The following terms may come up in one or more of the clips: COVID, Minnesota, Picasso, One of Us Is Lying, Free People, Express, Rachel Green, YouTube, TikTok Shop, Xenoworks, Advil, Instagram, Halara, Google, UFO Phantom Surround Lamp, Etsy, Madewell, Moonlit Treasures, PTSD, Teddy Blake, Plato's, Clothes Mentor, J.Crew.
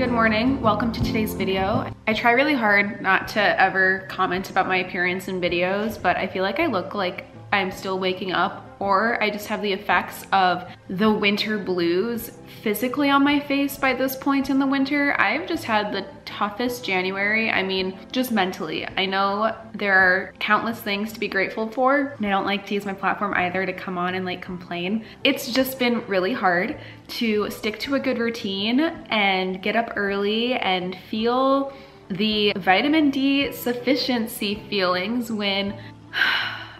Good morning, welcome to today's video. I try really hard not to ever comment about my appearance in videos, but I feel like I look like I'm still waking up, or I just have the effects of the winter blues physically on my face by this point in the winter. I've just had the toughest January, I mean, just mentally. I know there are countless things to be grateful for, and I don't like to use my platform either to come on and like complain. It's just been really hard to stick to a good routine and get up early and feel the vitamin D sufficiency feelings when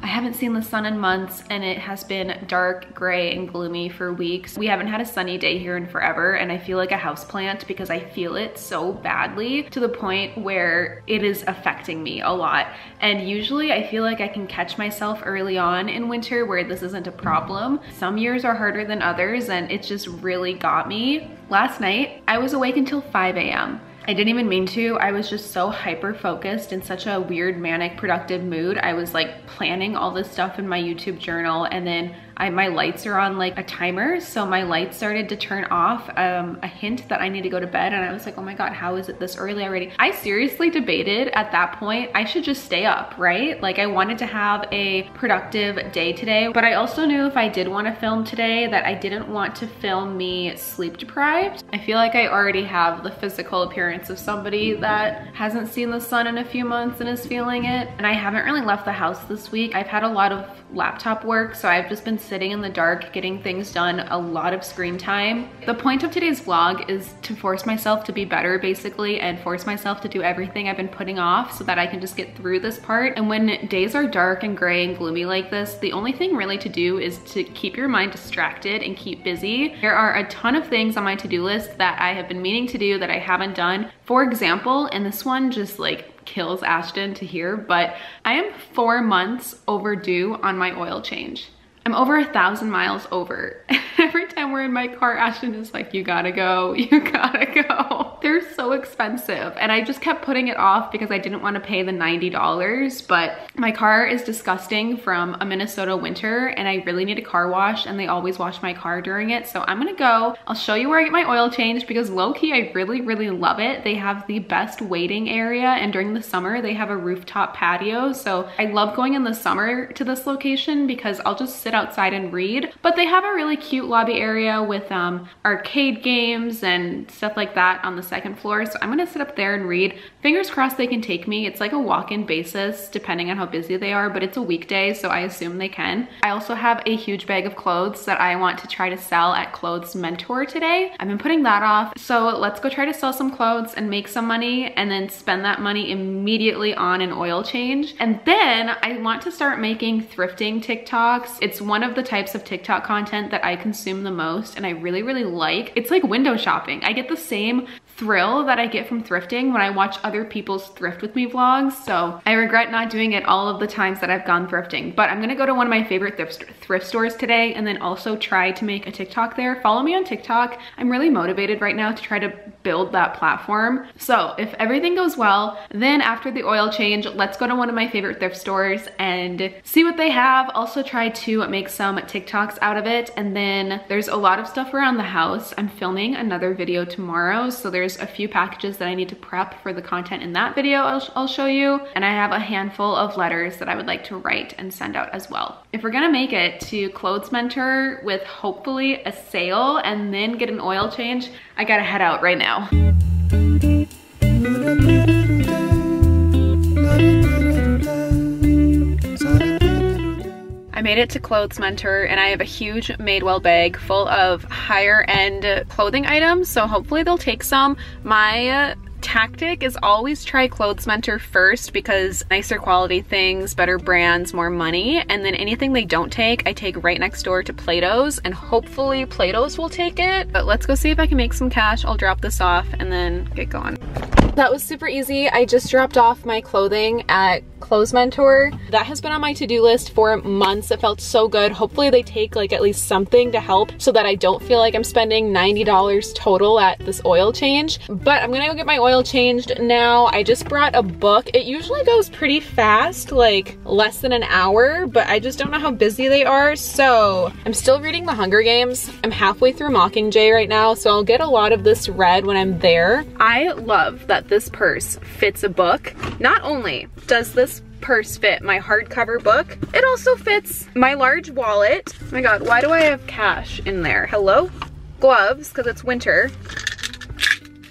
I haven't seen the sun in months and it has been dark, gray, and gloomy for weeks. We haven't had a sunny day here in forever, and I feel like a houseplant because I feel it so badly to the point where it is affecting me a lot. And usually I feel like I can catch myself early on in winter where this isn't a problem. Some years are harder than others, and it just really got me. Last night, I was awake until 5 a.m. I didn't even mean to. I was just so hyper-focused in such a weird, manic, productive mood. I was like planning all this stuff in my YouTube journal, and then my lights are on like a timer, so my lights started to turn off, a hint that I need to go to bed, and I was like, oh my god, how is it this early already? I seriously debated at that point, I should just stay up, right? Like I wanted to have a productive day today, but I also knew if I did want to film today that I didn't want to film me sleep deprived. I feel like I already have the physical appearance of somebody that hasn't seen the sun in a few months and is feeling it, and I haven't really left the house this week. I've had a lot of laptop work, so I've just been sitting in the dark, getting things done, a lot of screen time. The point of today's vlog is to force myself to be better, basically, and force myself to do everything I've been putting off so that I can just get through this part. And when days are dark and gray and gloomy like this, the only thing really to do is to keep your mind distracted and keep busy. There are a ton of things on my to-do list that I have been meaning to do that I haven't done. For example, and this one just like kills Ashton to hear, but I am 4 months overdue on my oil change. I'm over 1,000 miles over. Every time we're in my car, Ashton is like, you gotta go, you gotta go. They're so expensive. And I just kept putting it off because I didn't want to pay the $90, but my car is disgusting from a Minnesota winter and I really need a car wash, and they always wash my car during it. So I'm gonna go. I'll show you where I get my oil changed because low-key, I really, really love it. They have the best waiting area, and during the summer, they have a rooftop patio. So I love going in the summer to this location because I'll just sit outside and read, but they have a really cute lobby area with arcade games and stuff like that on the second floor, so I'm gonna sit up there and read. Fingers crossed they can take me. It's like a walk-in basis depending on how busy they are, but it's a weekday, so I assume they can. I also have a huge bag of clothes that I want to try to sell at Clothes Mentor today. I've been putting that off, so let's go try to sell some clothes and make some money and then spend that money immediately on an oil change. And then I want to start making thrifting TikToks. It's one of the types of TikTok content that I consume the most and I really, really like. It's like window shopping. I get the same thrill that I get from thrifting when I watch other people's thrift with me vlogs, so I regret not doing it all of the times that I've gone thrifting. But I'm gonna go to one of my favorite thrift stores today and then also try to make a TikTok there. Follow me on TikTok. I'm really motivated right now to try to build that platform. So if everything goes well, then after the oil change, let's go to one of my favorite thrift stores and see what they have. Also try to make some TikToks out of it. And then there's a lot of stuff around the house. I'm filming another video tomorrow, so there's a few packages that I need to prep for the content in that video I'll show you. And I have a handful of letters that I would like to write and send out as well. If we're gonna make it to Clothes Mentor with hopefully a sale and then get an oil change, I gotta head out right now. I made it to Clothes Mentor and I have a huge Madewell bag full of higher end clothing items, so hopefully they'll take some. My tactic is always try Clothes Mentor first because nicer quality things, better brands, more money, and then anything they don't take, I take right next door to Plato's, and hopefully Plato's will take it. But let's go see if I can make some cash. I'll drop this off and then get going. That was super easy. I just dropped off my clothing at Clothes Mentor. That has been on my to-do list for months. It felt so good. Hopefully they take like at least something to help so that I don't feel like I'm spending $90 total at this oil change. But I'm gonna go get my oil changed now. I just brought a book. It usually goes pretty fast, like less than an hour, but I just don't know how busy they are. So I'm still reading The Hunger Games. I'm halfway through Mockingjay right now, so I'll get a lot of this read when I'm there. I love that this purse fits a book. Not only does this purse fit my hardcover book, it also fits my large wallet. Oh my god, why do I have cash in there? Hello? Gloves, because it's winter.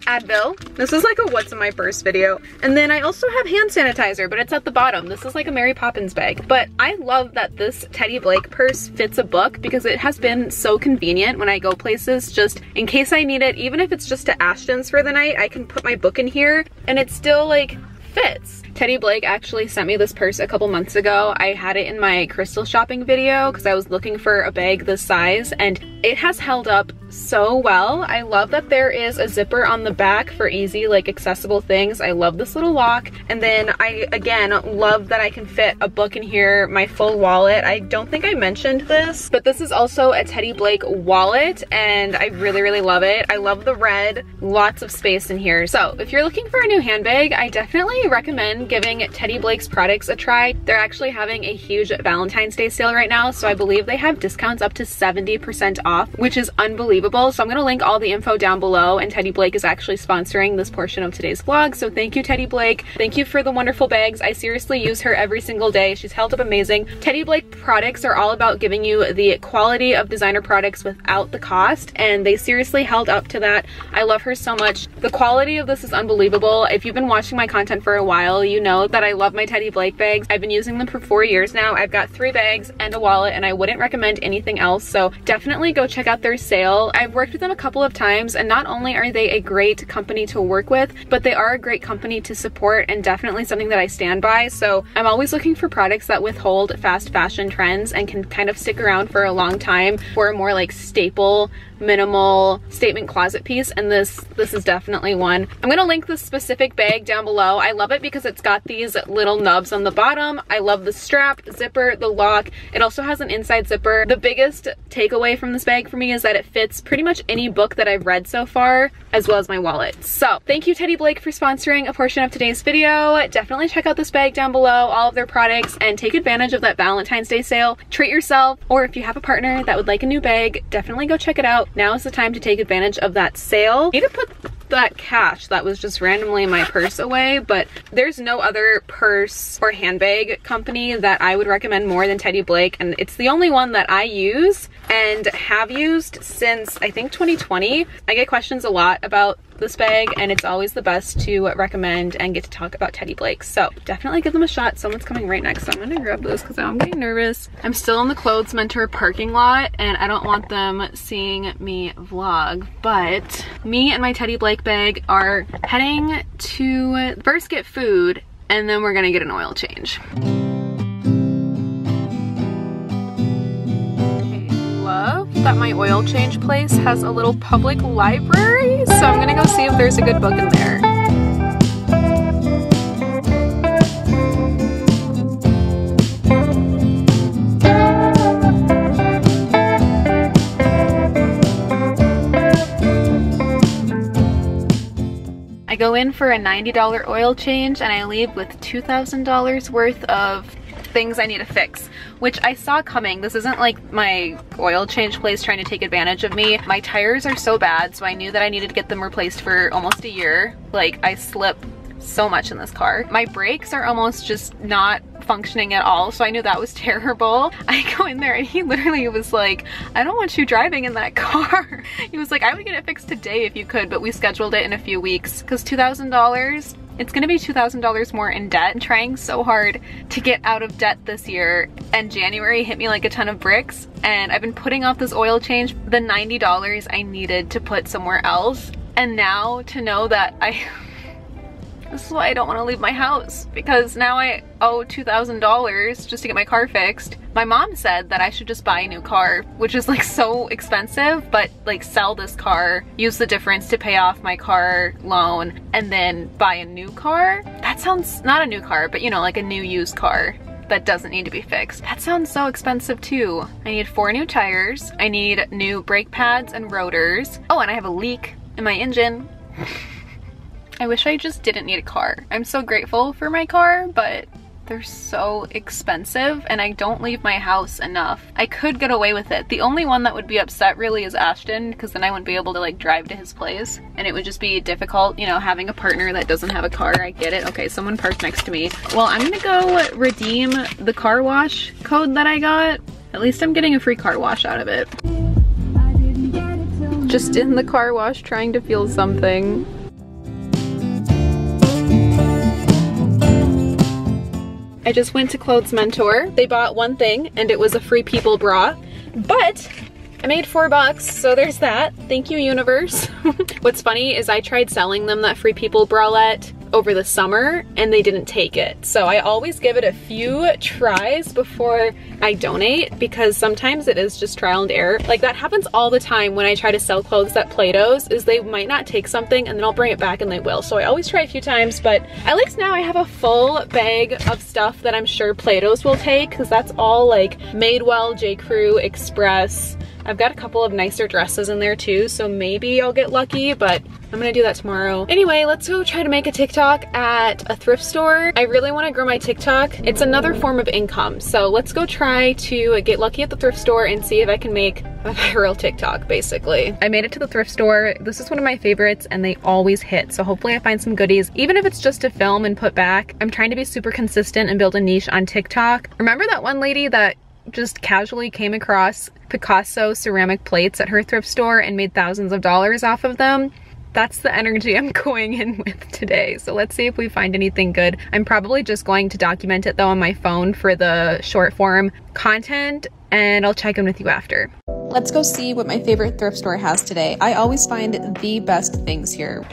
Advil. This is like a what's in my purse video. And then I also have hand sanitizer, but it's at the bottom. This is like a Mary Poppins bag. But I love that this Teddy Blake purse fits a book because it has been so convenient when I go places, just in case I need it. Even if it's just to Ashton's for the night, I can put my book in here and it's still like fits. Teddy Blake actually sent me this purse a couple months ago. I had it in my crystal shopping video because I was looking for a bag this size, and it has held up so well. I love that there is a zipper on the back for easy, like, accessible things. I love this little lock. And then I, again, love that I can fit a book in here, my full wallet. I don't think I mentioned this, but this is also a Teddy Blake wallet, and I really, really love it. I love the red, lots of space in here. So if you're looking for a new handbag, I definitely recommend giving Teddy Blake's products a try. They're actually having a huge Valentine's Day sale right now, so I believe they have discounts up to 70% off, which is unbelievable. So I'm gonna link all the info down below, and Teddy Blake is actually sponsoring this portion of today's vlog. So thank you, Teddy Blake. Thank you for the wonderful bags. I seriously use her every single day. She's held up amazing. Teddy Blake products are all about giving you the quality of designer products without the cost, and they seriously held up to that. I love her so much. The quality of this is unbelievable. If you've been watching my content for a while, you know that I love my Teddy Blake bags. I've been using them for 4 years now. I've got 3 bags and a wallet, and I wouldn't recommend anything else. So definitely go check out their sale. I've worked with them a couple of times, and not only are they a great company to work with, but they are a great company to support, and definitely something that I stand by. So I'm always looking for products that withhold fast fashion trends and can kind of stick around for a long time for a more like staple, minimal statement closet piece, and this is definitely one. I'm gonna link this specific bag down below. I love it because it's got these little nubs on the bottom. I love the strap, zipper, the lock. It also has an inside zipper. The biggest takeaway from this bag for me is that it fits pretty much any book that I've read so far, as well as my wallet. So thank you, Teddy Blake, for sponsoring a portion of today's video. Definitely check out this bag down below, all of their products, and take advantage of that Valentine's Day sale. Treat yourself, or if you have a partner that would like a new bag, definitely go check it out. Now is the time to take advantage of that sale. I need to put that cash that was just randomly in my purse away, but there's no other purse or handbag company that I would recommend more than Teddy Blake, and it's the only one that I use and have used since I think 2020. I get questions a lot about this bag, and it's always the best to recommend and get to talk about Teddy Blake. So definitely give them a shot. Someone's coming right next, so I'm gonna grab this because I'm getting nervous. I'm still in the Clothes Mentor parking lot, and I don't want them seeing me vlog, but me and my Teddy Blake bag are heading to first get food, and then we're gonna get an oil change. That my oil change place has a little public library, so I'm gonna go see if there's a good book in there. I go in for a $90 oil change, and I leave with $2,000 worth of things I need to fix, which I saw coming. This isn't like my oil change place trying to take advantage of me. My tires are so bad, so I knew that I needed to get them replaced for almost a year. Like, I slip so much in this car. My brakes are almost just not functioning at all, so I knew that was terrible. I go in there, and he literally was like, I don't want you driving in that car. He was like, I would get it fixed today if you could, but we scheduled it in a few weeks, because $2,000, it's gonna be $2,000 more in debt. I'm trying so hard to get out of debt this year, and January hit me like a ton of bricks, and I've been putting off this oil change, the $90 I needed to put somewhere else, and now to know that This is why I don't want to leave my house, because now I owe $2,000 just to get my car fixed. My mom said that I should just buy a new car, which is like so expensive, but like sell this car, use the difference to pay off my car loan, and then buy a new car. That sounds, not a new car, but you know, like a new used car that doesn't need to be fixed. That sounds so expensive too. I need 4 new tires. I need new brake pads and rotors. Oh, and I have a leak in my engine. I wish I just didn't need a car. I'm so grateful for my car, but they're so expensive and I don't leave my house enough. I could get away with it. The only one that would be upset really is Ashton, because then I wouldn't be able to like drive to his place and it would just be difficult, you know, having a partner that doesn't have a car. I get it. Okay, someone parked next to me. Well, I'm gonna go redeem the car wash code that I got. At least I'm getting a free car wash out of it. Just in the car wash trying to feel something. I just went to Clothes Mentor. They bought one thing and it was a Free People bra, but I made $4, so there's that. Thank you, universe. What's funny is I tried selling them that Free People bralette over the summer and they didn't take it. So I always give it a few tries before I donate, because sometimes it is just trial and error. Like that happens all the time when I try to sell clothes at Play-Doh's, is they might not take something and then I'll bring it back and they will. So I always try a few times, but at least now I have a full bag of stuff that I'm sure Play-Doh's will take, because that's all like Madewell, J.Crew, Express. I've got a couple of nicer dresses in there too, so maybe I'll get lucky, but I'm gonna do that tomorrow. Anyway, let's go try to make a TikTok at a thrift store. I really wanna grow my TikTok. It's another form of income, so let's go try to get lucky at the thrift store and see if I can make a viral TikTok, basically. I made it to the thrift store. This is one of my favorites and they always hit, so hopefully I find some goodies. Even if it's just to film and put back, I'm trying to be super consistent and build a niche on TikTok. Remember that one lady that just casually came across Picasso ceramic plates at her thrift store and made thousands of dollars off of them? That's the energy I'm going in with today. So let's see if we find anything good. I'm probably just going to document it though on my phone for the short form content, and I'll check in with you after. Let's go see what my favorite thrift store has today. I always find the best things here.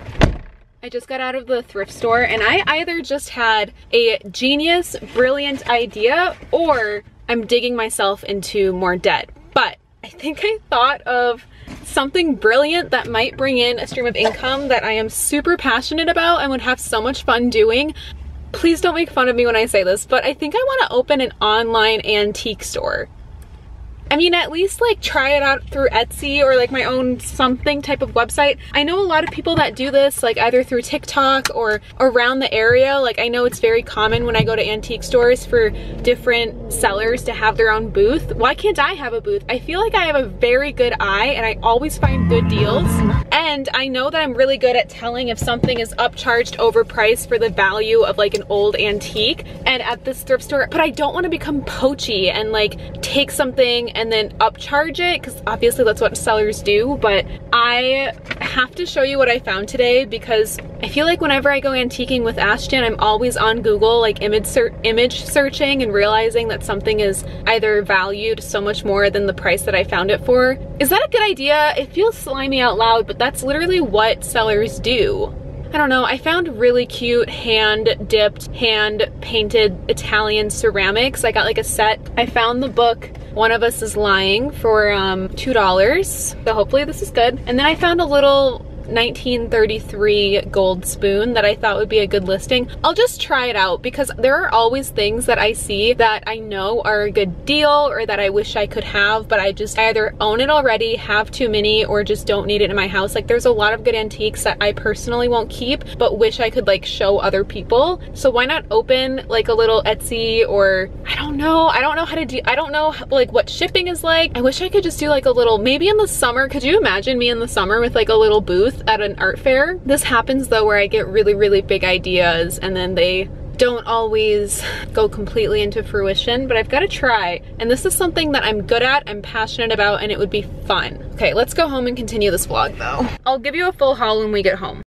I just got out of the thrift store and I either just had a genius, brilliant idea, or I'm digging myself into more debt. But I think I thought of something brilliant that might bring in a stream of income that I am super passionate about and would have so much fun doing. Please don't make fun of me when I say this, but I think I want to open an online antique store. I mean, at least like try it out through Etsy or like my own something type of website. I know a lot of people that do this, like either through TikTok or around the area. Like I know it's very common when I go to antique stores for different sellers to have their own booth. Why can't I have a booth? I feel like I have a very good eye and I always find good deals. And I know that I'm really good at telling if something is upcharged, overpriced for the value of like an old antique and at this thrift store, but I don't want to become poachy and like take something and then upcharge it, because obviously that's what sellers do. But I have to show you what I found today, because I feel like whenever I go antiquing with Ashton, I'm always on Google like image searching and realizing that something is either valued so much more than the price that I found it for. Is that a good idea? It feels slimy out loud, but that's literally what sellers do. I don't know, I found really cute hand-dipped, hand-painted Italian ceramics. I got like a set. I found the book One of Us Is Lying for $2, so hopefully this is good. And then I found a little 1933 gold spoon that I thought would be a good listing. I'll just try it out, because there are always things that I see that I know are a good deal or that I wish I could have, but I just either own it already, have too many, or just don't need it in my house. Like there's a lot of good antiques that I personally won't keep but wish I could like show other people. So why not open like a little Etsy, or I don't know like what shipping is like. I wish I could just do like a little, maybe in the summer. Could you imagine me in the summer with like a little booth at an art fair? This happens though, where I get really big ideas and then they don't always go completely into fruition, but I've got to try. And this is something that I'm good at, I'm passionate about, and it would be fun. Okay, let's go home and continue this vlog though. I'll give you a full haul when we get home.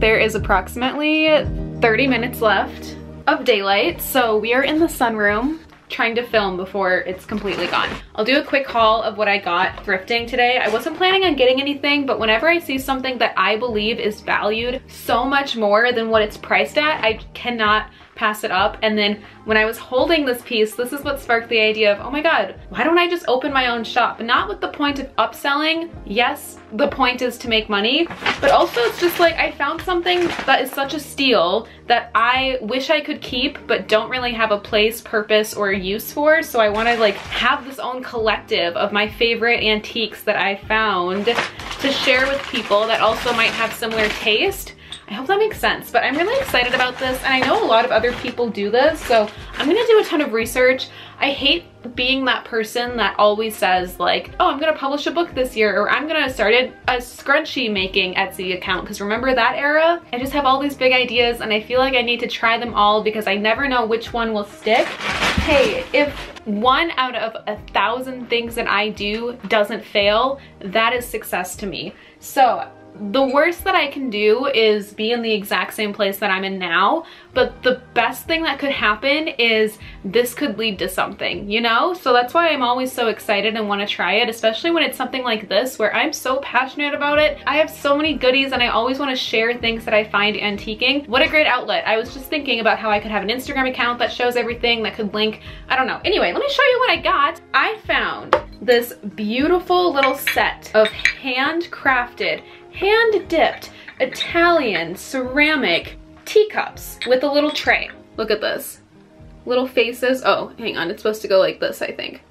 There is approximately 30 minutes left of daylight, so we are in the sunroom. trying to film before it's completely gone. I'll do a quick haul of what I got thrifting today. I wasn't planning on getting anything, but whenever I see something that I believe is valued so much more than what it's priced at, I cannot pass it up. And then when I was holding this piece, this is what sparked the idea of, oh my God, why don't I just open my own shop? Not with the point of upselling. Yes, the point is to make money, but also it's just like I found something that is such a steal that I wish I could keep, but don't really have a place, purpose, or use for. So I want to like have this own collective of my favorite antiques that I found to share with people that also might have similar taste. I hope that makes sense, but I'm really excited about this, and I know a lot of other people do this, so I'm gonna do a ton of research. I hate being that person that always says like, oh, I'm gonna publish a book this year, or I'm gonna start a scrunchie making Etsy account, because remember that era? I just have all these big ideas and I feel like I need to try them all because I never know which one will stick. Hey, if one out of 1,000 things that I do doesn't fail, that is success to me. So the worst that I can do is be in the exact same place that I'm in now, but the best thing that could happen is this could lead to something, you know? So that's why I'm always so excited and want to try it, especially when it's something like this where I'm so passionate about it. I have so many goodies and I always want to share things that I find antiquing. What a great outlet. I was just thinking about how I could have an Instagram account that shows everything, that could link, I don't know. Anyway, let me show you what I got. I found this beautiful little set of handcrafted, hand-dipped Italian ceramic teacups with a little tray. Look at this. Little faces. Oh, hang on. It's supposed to go like this, I think.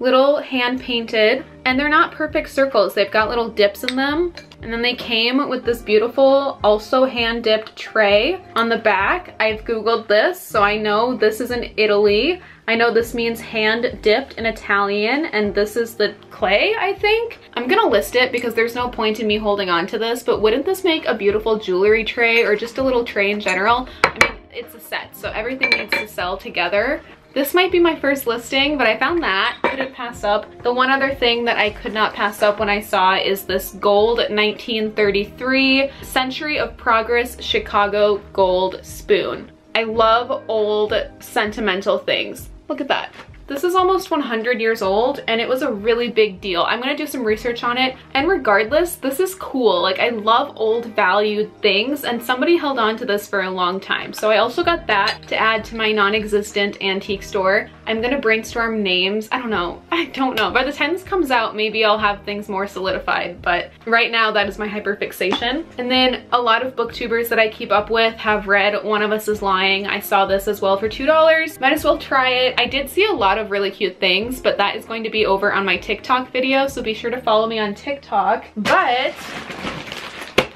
Little hand-painted. And they're not perfect circles. They've got little dips in them. And then they came with this beautiful, also hand-dipped tray on the back. I've Googled this, so I know this is in Italy. I know this means hand-dipped in Italian, and this is the clay, I think? I'm gonna list it because there's no point in me holding on to this, but wouldn't this make a beautiful jewelry tray or just a little tray in general? I mean, it's a set, so everything needs to sell together. This might be my first listing, but I found that. Couldn't pass up. The one other thing that I could not pass up when I saw is this gold 1933 Century of Progress Chicago gold spoon. I love old sentimental things. Look at that. This is almost 100 years old and it was a really big deal. I'm gonna do some research on it, and regardless, this is cool. Like, I love old valued things, and somebody held on to this for a long time. So I also got that to add to my non-existent antique store. I'm gonna brainstorm names. I don't know. By the time this comes out, maybe I'll have things more solidified, but right now that is my hyperfixation. And then a lot of booktubers that I keep up with have read One of Us Is Lying. I saw this as well for $2. Might as well try it. I did see a lot of really cute things, but that is going to be over on my TikTok video, so be sure to follow me on TikTok. But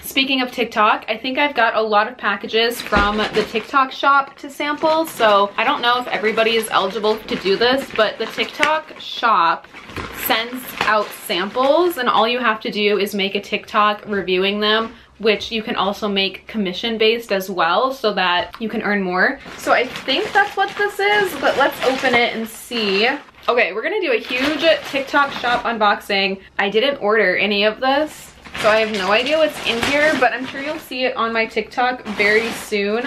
speaking of TikTok, I think I've got a lot of packages from the TikTok shop to sample, so I don't know if everybody is eligible to do this, but the TikTok shop sends out samples, and all you have to do is make a TikTok reviewing them, which you can also make commission-based as well, so that you can earn more. So I think that's what this is, but let's open it and see. Okay, we're gonna do a huge TikTok shop unboxing. I didn't order any of this, so I have no idea what's in here, but I'm sure you'll see it on my TikTok very soon.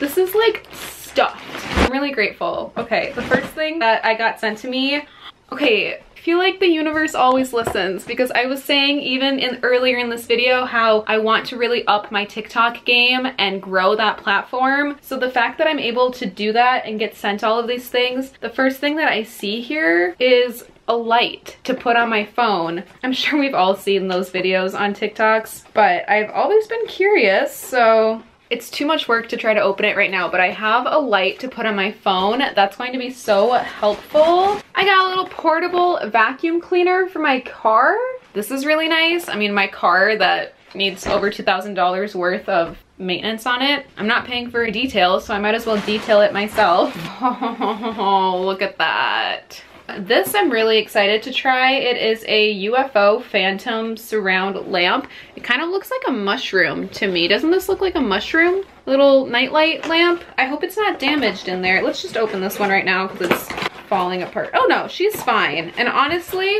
This is like stuffed. I'm really grateful. Okay, the first thing that I got sent to me, okay, I feel like the universe always listens, because I was saying even earlier in this video how I want to really up my TikTok game and grow that platform. So the fact that I'm able to do that and get sent all of these things, the first thing that I see here is a light to put on my phone. I'm sure we've all seen those videos on TikToks, but I've always been curious, so it's too much work to try to open it right now, but I have a light to put on my phone. That's going to be so helpful. I got a little portable vacuum cleaner for my car. This is really nice. I mean, my car that needs over $2,000 worth of maintenance on it. I'm not paying for details, so I might as well detail it myself. Oh, look at that. This I'm really excited to try. It is a UFO Phantom Surround Lamp. It kind of looks like a mushroom to me. Doesn't this look like a mushroom? A little nightlight lamp. I hope it's not damaged in there. Let's just open this one right now because it's falling apart. Oh no, she's fine. And honestly,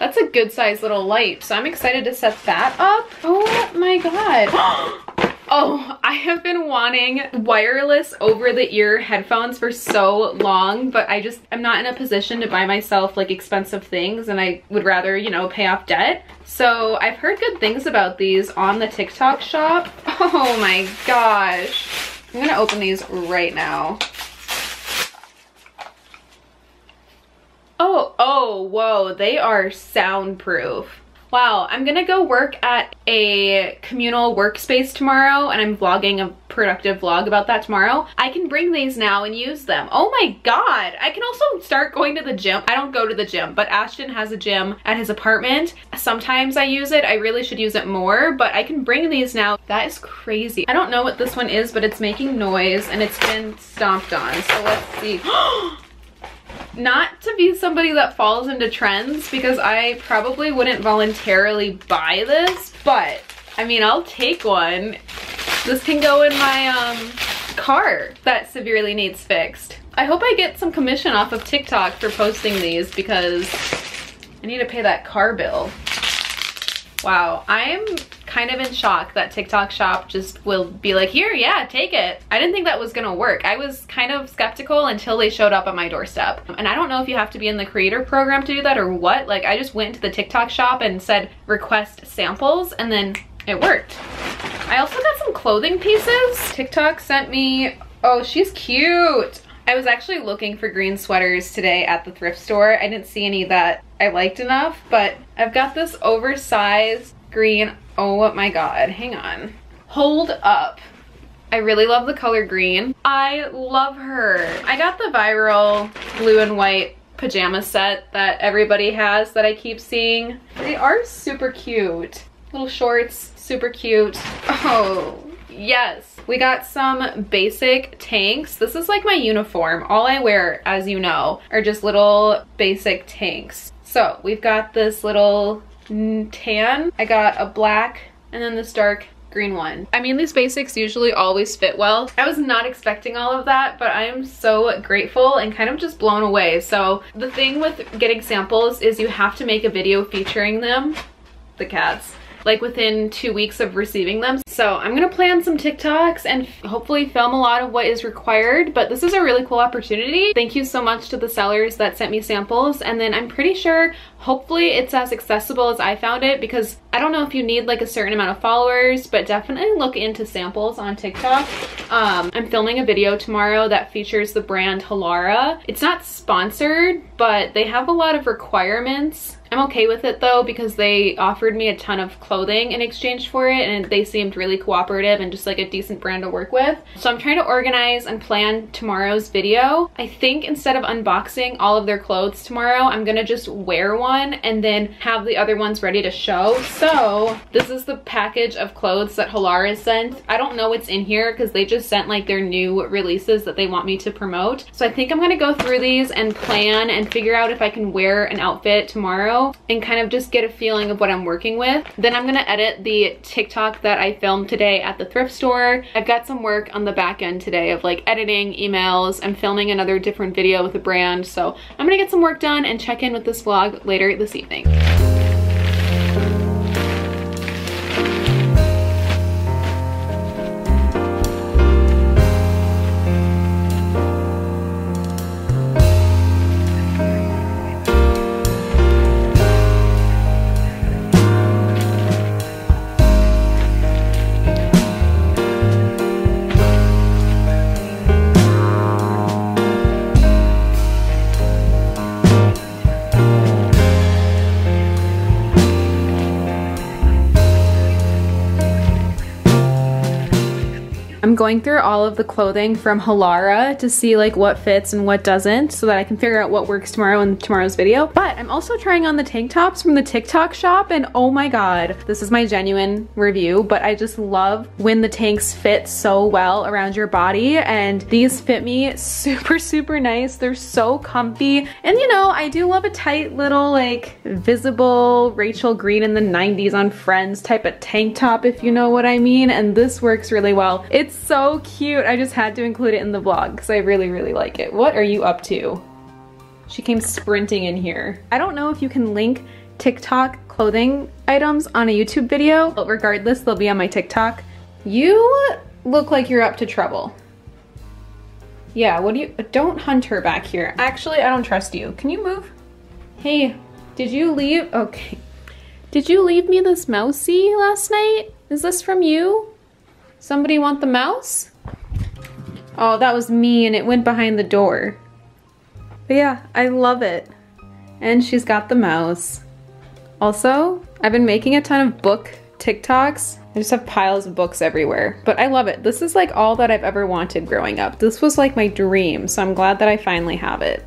that's a good sized little light. So I'm excited to set that up. Oh my God. Oh, I have been wanting wireless over-the-ear headphones for so long, but I'm not in a position to buy myself like expensive things, and I would rather, you know, pay off debt. So I've heard good things about these on the TikTok shop. Oh my gosh. I'm gonna open these right now. Oh, whoa, they are soundproof. Wow, I'm gonna go work at a communal workspace tomorrow, and I'm vlogging a productive vlog about that tomorrow. I can bring these now and use them. Oh my god, I can also start going to the gym. I don't go to the gym, but Ashton has a gym at his apartment. Sometimes I use it. I really should use it more, but I can bring these now. That is crazy. I don't know what this one is, but it's making noise and it's been stomped on, so let's see. Not to be somebody that falls into trends, because I probably wouldn't voluntarily buy this, but I mean, I'll take one. This can go in my car that severely needs fixed. I hope I get some commission off of TikTok for posting these, because I need to pay that car bill. Wow, I'm kind of in shock that TikTok shop just will be like, here, yeah, take it. I didn't think that was gonna work. I was kind of skeptical until they showed up on my doorstep. And I don't know if you have to be in the creator program to do that or what. Like, I just went to the TikTok shop and said, request samples, and then it worked. I also got some clothing pieces. TikTok sent me, oh, she's cute. I was actually looking for green sweaters today at the thrift store. I didn't see any that I liked enough, but I've got this oversized green. Oh my god, hang on. Hold up. I really love the color green. I love her. I got the viral blue and white pajama set that everybody has that I keep seeing. They are super cute. Little shorts, super cute. Oh, yes. We got some basic tanks. This is like my uniform. All I wear, as you know, are just little basic tanks. So we've got this little tan, I got a black, and then this dark green one. I mean, these basics usually always fit well. I was not expecting all of that, but I am so grateful and kind of just blown away. So the thing with getting samples is you have to make a video featuring them, the cats, like within 2 weeks of receiving them. So I'm gonna plan some TikToks and hopefully film a lot of what is required, but this is a really cool opportunity. Thank you so much to the sellers that sent me samples, and then I'm pretty sure hopefully it's as accessible as I found it, because I don't know if you need like a certain amount of followers, but definitely look into samples on TikTok. I'm filming a video tomorrow that features the brand Halara. It's not sponsored, but they have a lot of requirements. I'm okay with it though, because they offered me a ton of clothing in exchange for it, and they seemed really cooperative and just like a decent brand to work with. So I'm trying to organize and plan tomorrow's video. I think instead of unboxing all of their clothes tomorrow, I'm gonna just wear one and then have the other ones ready to show. So this is the package of clothes that Halara sent. I don't know what's in here because they just sent like their new releases that they want me to promote. So I think I'm gonna go through these and plan and figure out if I can wear an outfit tomorrow and kind of just get a feeling of what I'm working with. Then I'm gonna edit the TikTok that I filmed today at the thrift store. I've got some work on the back end today of like editing emails. I'm filming another different video with a brand. So I'm gonna get some work done and check in with this vlog later this evening. Going through all of the clothing from Halara to see like what fits and what doesn't, so that I can figure out what works tomorrow in tomorrow's video. But I'm also trying on the tank tops from the TikTok shop, and oh my god, this is my genuine review, but I just love when the tanks fit so well around your body, and these fit me super, super nice. They're so comfy, and you know, I do love a tight little like visible Rachel Green in the 90s on Friends type of tank top, if you know what I mean, and this works really well. It's so cute. I just had to include it in the vlog because I really, really like it. What are you up to? She came sprinting in here. I don't know if you can link TikTok clothing items on a YouTube video, but regardless, they'll be on my TikTok. You look like you're up to trouble. Yeah, what do you, don't hunt her back here. Actually, I don't trust you. Can you move? Hey, did you leave? Okay. Did you leave me this mousey last night? Is this from you? Somebody want the mouse? Oh, that was me and it went behind the door. But yeah, I love it. And she's got the mouse. Also, I've been making a ton of book TikToks. I just have piles of books everywhere, but I love it. This is like all that I've ever wanted growing up. This was like my dream, so I'm glad that I finally have it.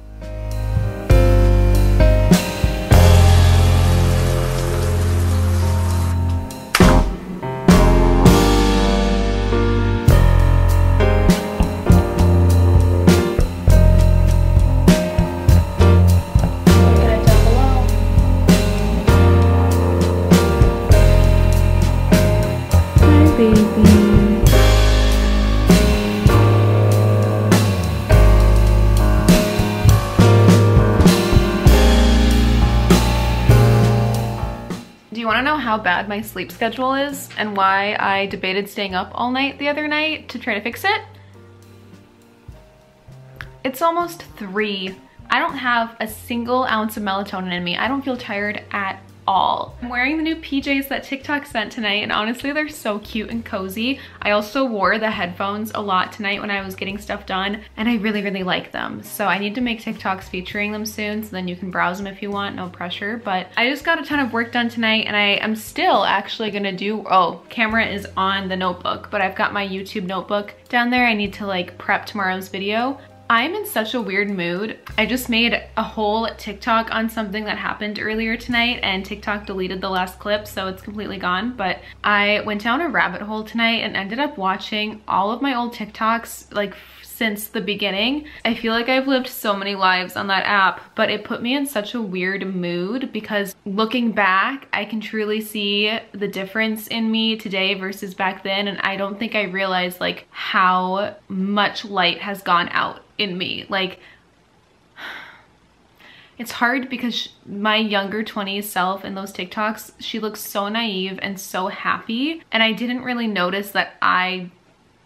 How bad my sleep schedule is and why I debated staying up all night the other night to try to fix it? It's almost 3. I don't have a single ounce of melatonin in me. I don't feel tired at all. I'm wearing the new PJs that TikTok sent tonight and honestly they're so cute and cozy. I also wore the headphones a lot tonight when I was getting stuff done and I really like them. So I need to make TikToks featuring them soon so then you can browse them if you want, no pressure. But I just got a ton of work done tonight and I am still actually gonna do, oh, camera is on the notebook, but I've got my YouTube notebook down there. I need to like prep tomorrow's video. I'm in such a weird mood. I just made a whole TikTok on something that happened earlier tonight and TikTok deleted the last clip, so it's completely gone. But I went down a rabbit hole tonight and ended up watching all of my old TikToks like since the beginning. I feel like I've lived so many lives on that app, but it put me in such a weird mood because looking back, I can truly see the difference in me today versus back then. And I don't think I realized like how much light has gone out in me. Like, it's hard because my younger 20s self in those TikToks, she looks so naive and so happy. And I didn't really notice that I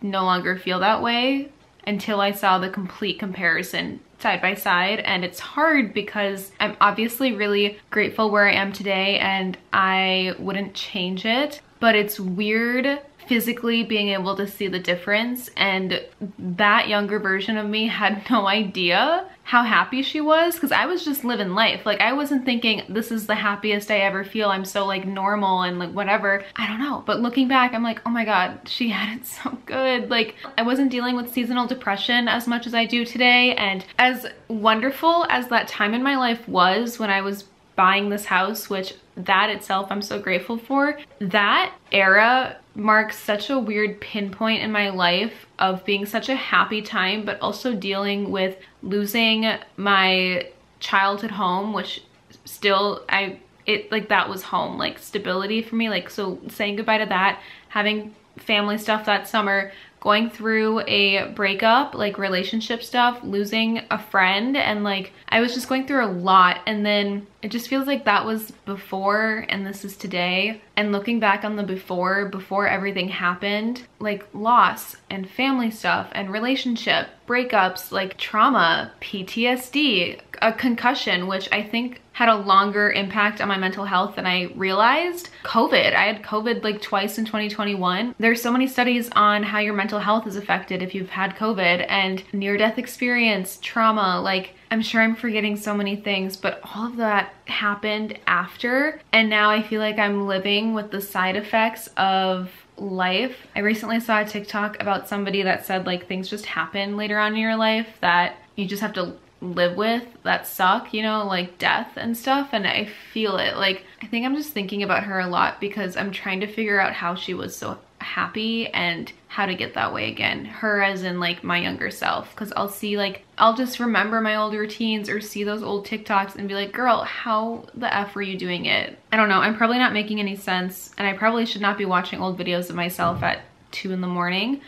no longer feel that way until I saw the complete comparison side by side. And it's hard because I'm obviously really grateful where I am today and I wouldn't change it, but it's weird physically being able to see the difference. And that younger version of me had no idea how happy she was because I was just living life. Like I wasn't thinking this is the happiest I ever feel. I'm so like normal and like whatever. I don't know. But looking back, I'm like, oh my God, she had it so good. Like I wasn't dealing with seasonal depression as much as I do today. And as wonderful as that time in my life was when I was buying this house, which that itself I'm so grateful for, that era marks such a weird pinpoint in my life of being such a happy time, but also dealing with losing my childhood home, which still that was home, like stability for me. Like, so saying goodbye to that, having family stuff that summer, going through a breakup, like relationship stuff, losing a friend. And like, I was just going through a lot. And then it just feels like that was before and this is today. And looking back on the before everything happened, like loss and family stuff and relationship, breakups, like trauma, PTSD, a concussion, which I think had a longer impact on my mental health than I realized. COVID, I had COVID like twice in 2021. There's so many studies on how your mental health is affected if you've had COVID and near-death experience, trauma, like I'm sure I'm forgetting so many things, but all of that happened after. And now I feel like I'm living with the side effects of life. I recently saw a TikTok about somebody that said like things just happen later on in your life that you just have to live with, that suck, you know, like death and stuff. And I feel it. Like, I think I'm just thinking about her a lot because I'm trying to figure out how she was so happy and how to get that way again. Her as in like my younger self, because I'll see like, I'll just remember my old routines or see those old TikToks and be like, girl, how the F were you doing it? I don't know. I'm probably not making any sense and I probably should not be watching old videos of myself at 2 in the morning,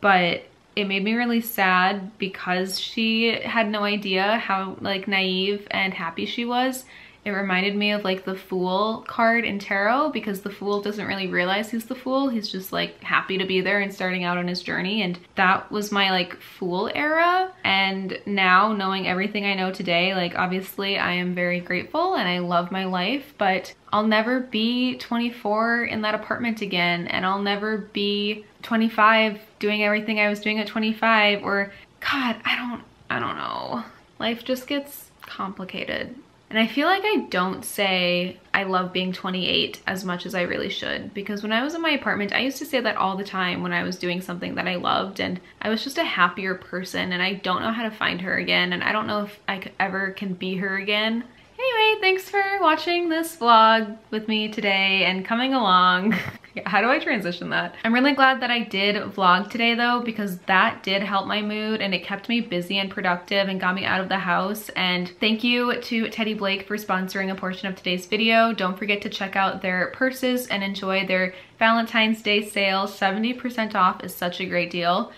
but it made me really sad because she had no idea how like naive and happy she was. It reminded me of like the Fool card in tarot, because the Fool doesn't really realize he's the Fool. He's just like happy to be there and starting out on his journey. And that was my like Fool era. And now, knowing everything I know today, like obviously I am very grateful and I love my life, but I'll never be 24 in that apartment again, and I'll never be 25 doing everything I was doing at 25, or God, I don't know. Life just gets complicated. And I feel like I don't say I love being 28 as much as I really should, because when I was in my apartment, I used to say that all the time when I was doing something that I loved, and I was just a happier person, and I don't know how to find her again, and I don't know if I ever can be her again. Anyway, thanks for watching this vlog with me today and coming along. How do I transition that? I'm really glad that I did vlog today though, because that did help my mood and it kept me busy and productive and got me out of the house. And thank you to Teddy Blake for sponsoring a portion of today's video. Don't forget to check out their purses and enjoy their Valentine's Day sale. 70% off is such a great deal.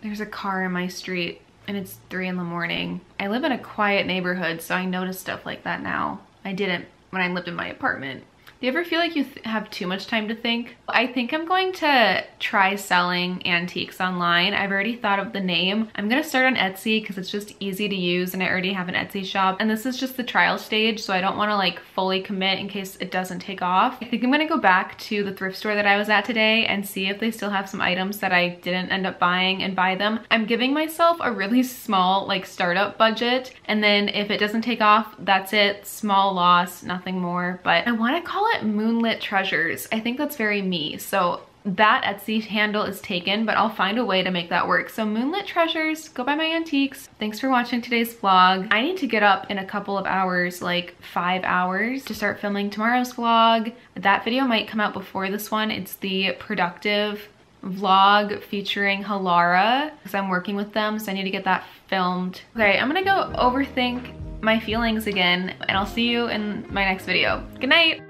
There's a car in my street and it's 3 in the morning. I live in a quiet neighborhood, so I notice stuff like that now. I didn't when I lived in my apartment. Do you ever feel like you have too much time to think? I think I'm going to try selling antiques online. I've already thought of the name. I'm gonna start on Etsy because it's just easy to use and I already have an Etsy shop. And this is just the trial stage, so I don't wanna like fully commit in case it doesn't take off. I think I'm gonna go back to the thrift store that I was at today and see if they still have some items that I didn't end up buying and buy them. I'm giving myself a really small like startup budget. And then if it doesn't take off, that's it. Small loss, nothing more. But I wanna call it Moonlit Treasures. I think that's very me. So that Etsy handle is taken, but I'll find a way to make that work. So Moonlit Treasures, go buy my antiques. Thanks for watching today's vlog. I need to get up in a couple of hours, like 5 hours, to start filming tomorrow's vlog. That video might come out before this one. It's the productive vlog featuring Halara, because I'm working with them, so I need to get that filmed. Okay, I'm gonna go overthink my feelings again, and I'll see you in my next video. Good night.